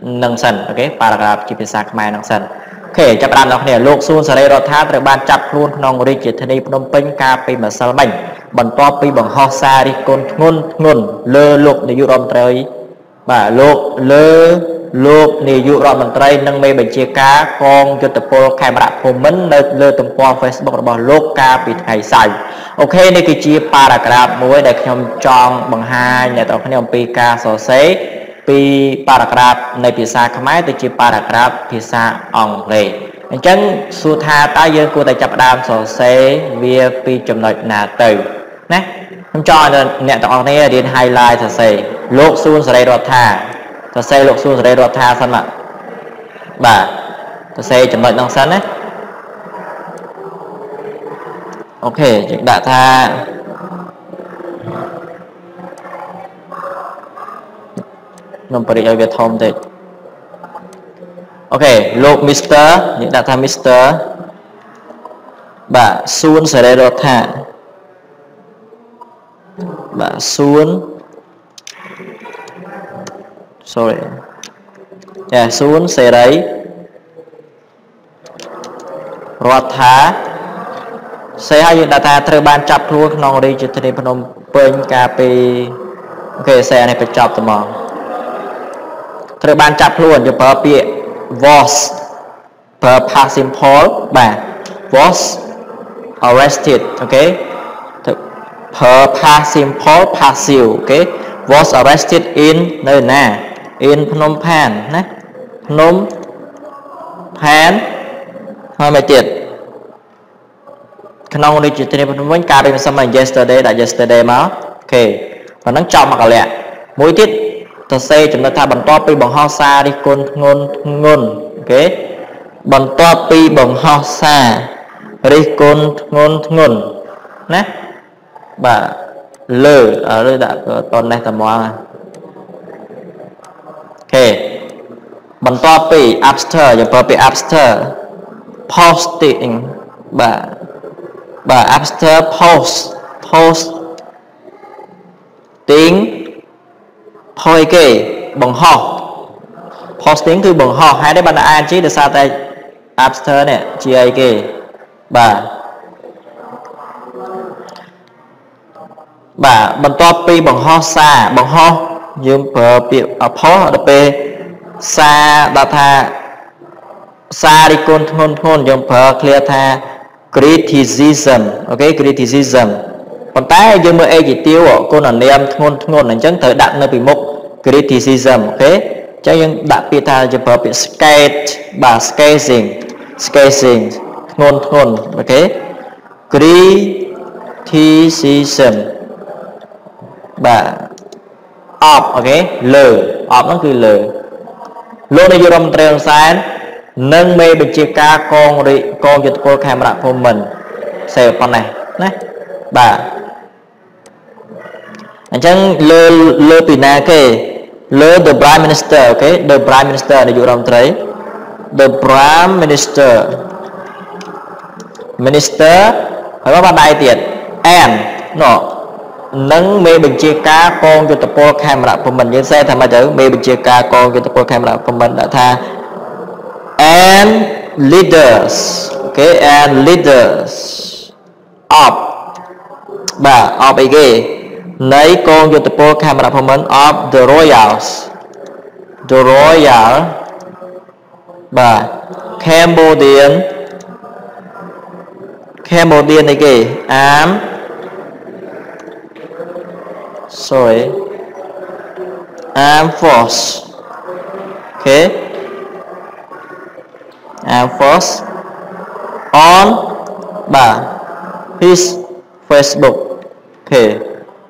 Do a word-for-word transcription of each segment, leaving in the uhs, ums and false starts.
nâng sân, ok, paragraph chỉ phải sạc mai nâng sân. Ok, chấp đàn nó này lục Suorn Serey Ratha được ban chặt luôn nong ri chỉ thân đi Phnom Penh ca pi mà sao bảnh bẩn to pi bằng ho xa đi con ngôn ngôn lơ lục để dụ rộm trời bà lục lơ lục để dụ rộm mình trời nâng mê bình chia cá con cho tập pol camera của mình lơ lơ tầm qua Facebook bỏ lục ca pi ngày sài. Ok, này cái chia paragraph mới để nhom tròn bằng hai nhà tàu nhom pi ca sổ xế pi paragraph này phía xa khmai tới chỉ paragraph phía xa ong lề anh chăng su tha ta dương của ta chập đam sổ xe via pi chấm nội nà từ nè không cho nên nè tao này điền highlight sổ xe lục Suorn Serey Ratha sổ xe lục Suorn Serey Ratha sân mà bà sổ xe chấm nội nông sân đấy ok chúng đã tha nông bưởi ở Việt Nam đấy. Ok, lục Mister, những đặt tham Mister, bà Suorn Serey Ratha, bà Suorn, sorry, yeah Suorn Serey Ratha, xây hai những đặt tham thời ban chập luôn nông đi chỉ thấy Phnom Penh ca pê, ok xe này phải chập từ mỏ. Thời ban chặt luôn cho bờ bìa was bờ passing Paul bà was arrested ok bờ passing Paul passive ok was arrested in nơi nè in Phnom Penh nè Phnom Penh hai mươi chín khăn ông đi chụp trên Phnom Penh cà bên sân mình yesterday đã yesterday mà ok và nó chọn mặc lẹ mỗi tiết thật xe chúng ta tha bằng to pi bằng ho xa đi con ngôn ngôn ok bằng to pi bằng ho xa đi con ngôn ngôn nè bà lờ ở đây đã toàn này tầm mò ok bằng to pi after giờ to pi after posting bà bà after post post tiếng thôi kì bằng ho posting từ bằng ho hay đấy bạn đã chỉ được sao tay after này chia kì bà bà bằng topi bằng ho xa bằng ho nhưng bờ biểu ở post ở đây xa đã tha xa đi con thôn thôn nhưng bờ clear tha criticism ok criticism còn tay dương mới ai chỉ tiêu cô là niệm thôn thôn là chẳng thời đặt nơi bị mục criticism ok cho nhưng đã bị ta cho phở bị skate bà skating skating ngôn ngôn ok criticism bà of ok lờ of nó cứ lờ luôn này vô đồng trường sáng nâng mê bình chiếc ca con đi con dịch cô camera của mình xe con này nè bà anh chăng lơ lơ pina kê lơ the prime minister ok the prime minister để dụ rong trái the prime minister minister phải có ban đại tiện and nó nâng mê bình chia cá con cho tập po camera của mình như xe tham gia chữ mê bình chia cá con cho tập po camera của mình đã tha and leaders ok and leaders of bà of a gay lấy con vô tập bộ camera của mình of the royals the royal bà Cambodian Cambodian a gay am sorry am force ok am force on bà his Facebook ok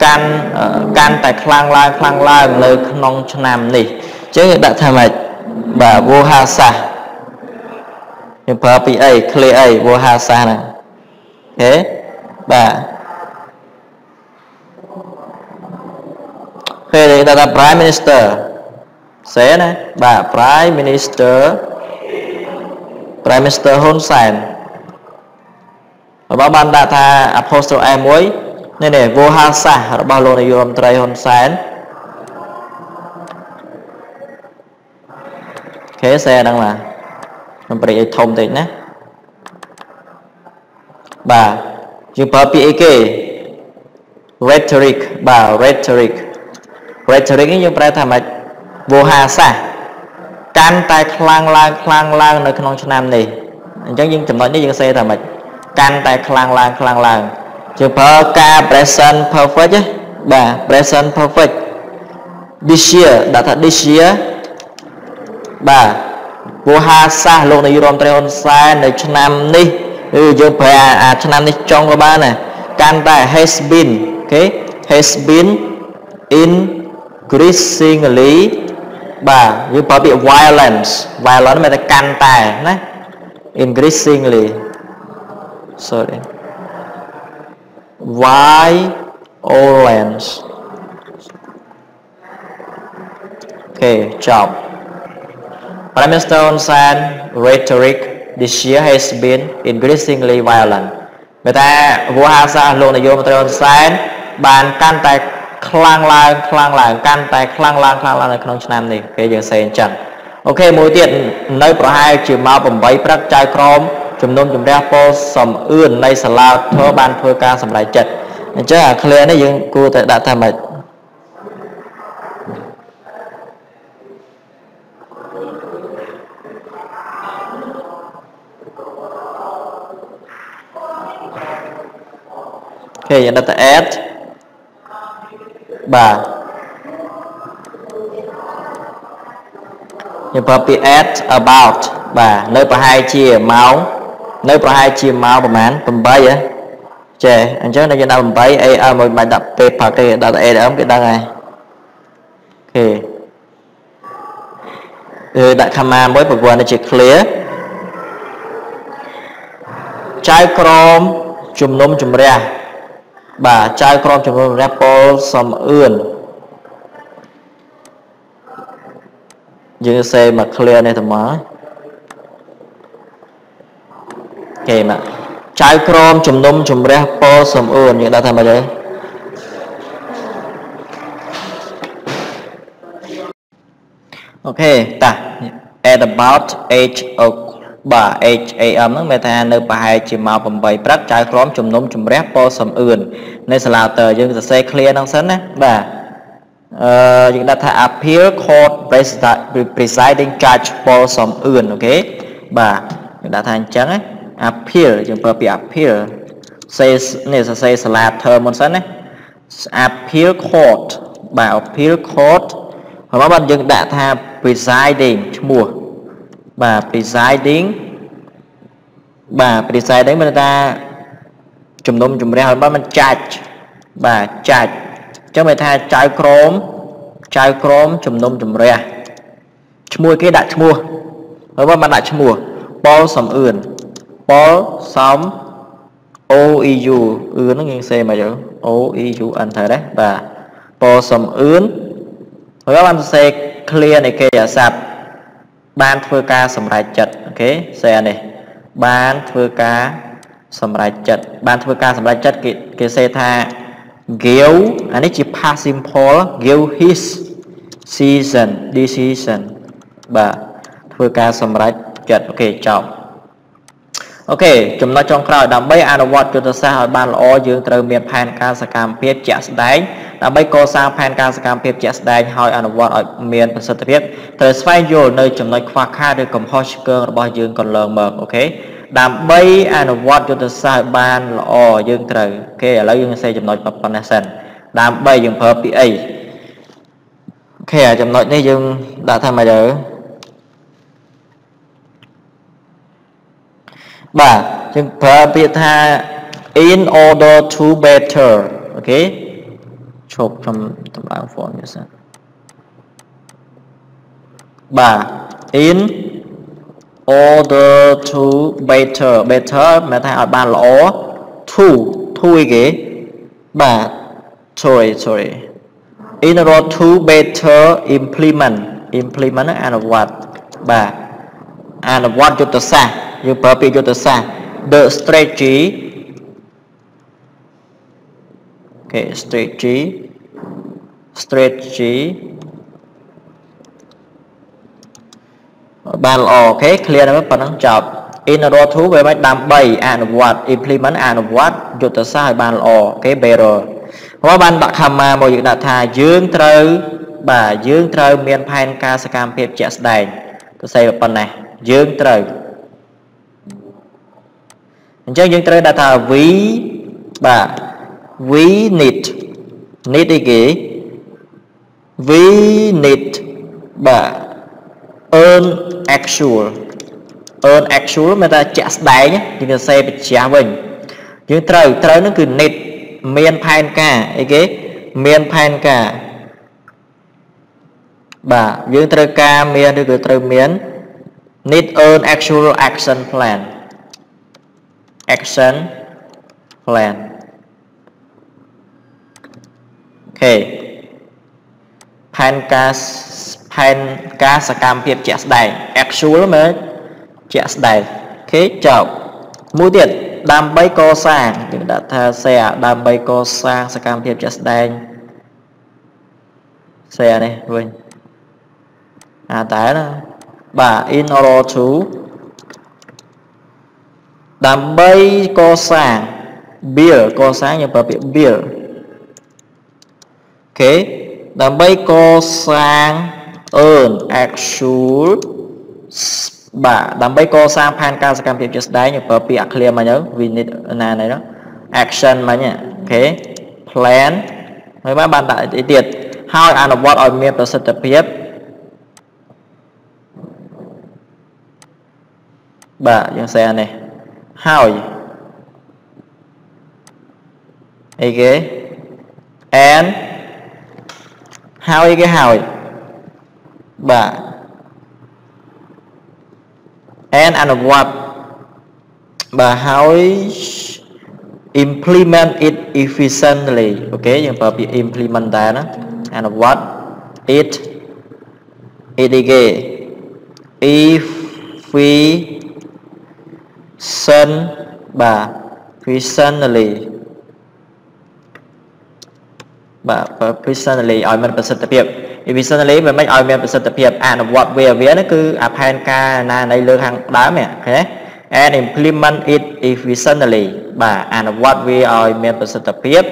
Can can tại khang lai khang lai lời non nam nỉ chứ đã tham mệt bà vô ha sa nhưng bà bị ấy clear ấy vô ha sa này thế bà thế thì ta là Prime Minister sẽ này bà Prime Minister Prime Minister Hun Sen bà ban đã tha Apostle em mới nên này vô hang xa bao lâu này vô âm trai Hun Sen thế xe đang là mình phải thông tin nhé bà chúng ta bị cái rhetoric bà rhetoric rhetoric như vậy tham mạch vô hang xa can tai khang lang khang lang nơi Phnom Penh này chắc nhưng chúng nói như những xe tham mạch can tai khang lang khang lang chúng ta ca present perfect chứ bà present perfect this year đã thật this year bà vô ha sa luôn này yom trai on sai này năm đi ừ chúng ta à năm đi trong cái ba này can ta has been okay has been increasingly bà chúng ta bị violence violence mà ta can ta này increasingly sorry violence okay job Prime Minister Hun Sen rhetoric this year has been increasingly violent người ta vua ha sa luôn này vô Prime Minister Hun Sen bàn can tài khang lang khang lang can tài khang lang khang lang này không nam này cái giờ xe chẳng ok mối tiền nơi pro hai chỉ mau bầm bấy bắt trai crom chúng nôm chúng ra po sầm ươn nay sờ lao thưa ban thưa ca sầm lại chật chứ à clear đấy nhưng cô tại đã tham mệt okay giờ đã ta add bà nhưng copy add about bà nơi pro hai chia máu nơi pro hai chia máu bầm án bầm bấy á, chè anh chớ này cho nào bầm bấy, ai à một bài đập về phạt cái đập ai đã ấm cái đăng này, ok, rồi đại tham ma mới bật qua nó chỉ clear, chai crom chùm nôm chùm ra, bà chai crom chùm nôm ra po sầm ươn, dừng xe mà clear này thoải mái. Okay mà trái crom chùm nôm chùm ra po sầm ươn như đã tham bao giờ ok ta at about age of bà age am nó mẹ ta nơi bà hai chỉ màu bầm bầy bắt trái crom chùm nôm chùm ra po sầm ươn nơi là tờ dương sẽ clear năng sấn á bà chúng ta thà appeal court presiding judge po sầm ươn ok bà đã thành trắng á appeal chúng ta bị appeal say này sẽ say là term một sẵn đấy appeal court bà appeal court và bạn dừng đã tham presiding mùa bà presiding bà presiding người ta chùm nôm chùm ra hơn bạn judge bà judge cho người ta trái crom trái crom chùm nôm chùm ra mua cái đã mua và bạn đã mua bao sầm ươn bó sóng o e u ươn nó nghiêng xe mà chứ o e u anh thở đấy và bó sóng ươn rồi các bạn xe clear này kia sạp ban thưa ca sầm lại chật ok xe này ban thưa ca sầm lại chật ban thưa ca sầm lại chật cái cái xe tha ghiếu anh ấy chỉ pass simple ghiếu his season decision và thưa ca sầm lại chật ok chồng Ok, chúng nó trong khảo đám bây án vật cho ta xa hỏi bàn lõ dương trở miền phán ca xa cảm phiết chạc xa đánh. Đám bây cô xa phán ca xa cảm phiết chạc xa đánh hỏi án vật ở miền phần sơ tiết. Thời xoay dù nơi chúng nó khóa khá được cầm hóa sức cơn bỏ dương còn lợn mợt. Ok, đám bây án vật cho ta xa hỏi bàn lõ dương trở. Ok, ở lâu dương xe chúng nó bập bập nè sân. Đám bây dương phở bị ấy. Ok, ở chúng nó này dương đã thay mày đỡ. Bà, chúng ta biết tha in order to better, ok? Chụp trong tấm bảng phone như thế. Bà, in order to better, better mà thay ở ba lỗ to, thui cái. Bà, sorry sorry. In order to better implement, implement and what? Bà, and what chúng ta sang? Như bởi vì chúng ta xa the strategy, okay, strategy strategy bàn lò, ok, clear nó mới phần năng chọc in order to về máy đam bày and what implement and what chúng ta xa bàn lò, cái better hóa bàn đặt hàm mà mọi dự đặt thà dương trâu bà dương trâu miền phanh ca sẽ cam phép chạy đành tôi xây vào phần này dương trâu. Chứ chúng ta đã thả we bà we need need cái gì we need bà earn actual earn actual mà ta trả đáy nhé chúng ta sẽ bị trả bình chúng ta trở nó cứ need miền phanh cả cái gì miền phanh cả bà chúng ta ca miền được từ miền need earn actual action plan action plan. Ok. Plan ca plan ca sa cam phiệp chạ đài, actual mới chạ đài. Ok, chào. Mũi tiệt đam bay co sa, chúng ta tha xe đam bay co sa sa cam phiệp chạ đài. Xe này, vâng. À tái đó. Bà in order to đam bay co sang bill co sáng như vậy bill, ok, đam bay co sang earn actual bà đam bay co sang pan ca sẽ cam kết just đấy như vậy clear mà nhớ vì này này đó action mà nhỉ, ok plan mấy bạn bạn tại cái tiệt how and what are made to set up bà những xe này how okay and how cái how bà and and what bà how implement it efficiently, ok nhưng bà bị implement that đó and what it it again if we sân bà personally bà personally ở mình personally tập hiệp personally mình mới ở mình personally tập hiệp and what we are nó cứ append ca na này lương hàng đá mẹ thế and implement it efficiently bà and what we are mình personally tập hiệp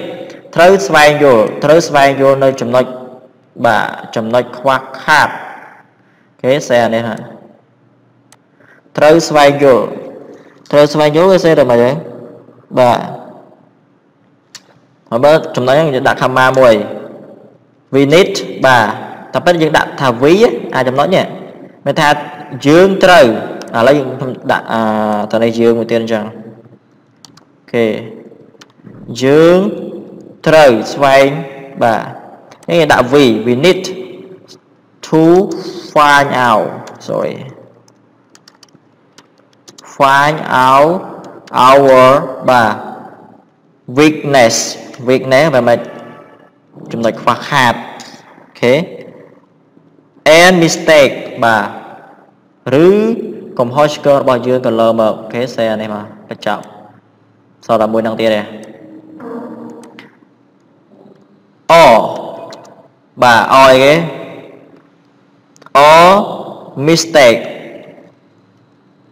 thấu vang vô thấu vang vô nơi chấm nói bà chấm nói khoa khát cái xe này hả thấu vang vô thôi xoay vô cái xe rồi mà vậy bà hôm bữa chúng nói đặt tham ma mùi we need bà tập hết những đặt thà ví ai trong nói nhỉ người ta dương trời à lấy những đặt à thằng này dương một tiền rằng ok dương trời xoay bà cái đặt vì we need to find out rồi find out our bà weakness weakness về mặt chúng ta khóa hạt, ok and mistake bà rứ cùng hóa cơ bao dương còn lờ mờ cái xe này mà phải trọng sau đó mùi năng tia này o bà oi cái o mistake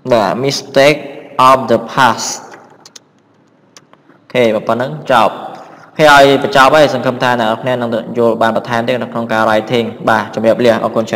bà mistake of the past. Okay, và năng job. Hay job ấy, sẵn cầm thai nào nên năng lượng vô bàn bật thêm tiếng năng cao writing. Ba, chuẩn bị học liền,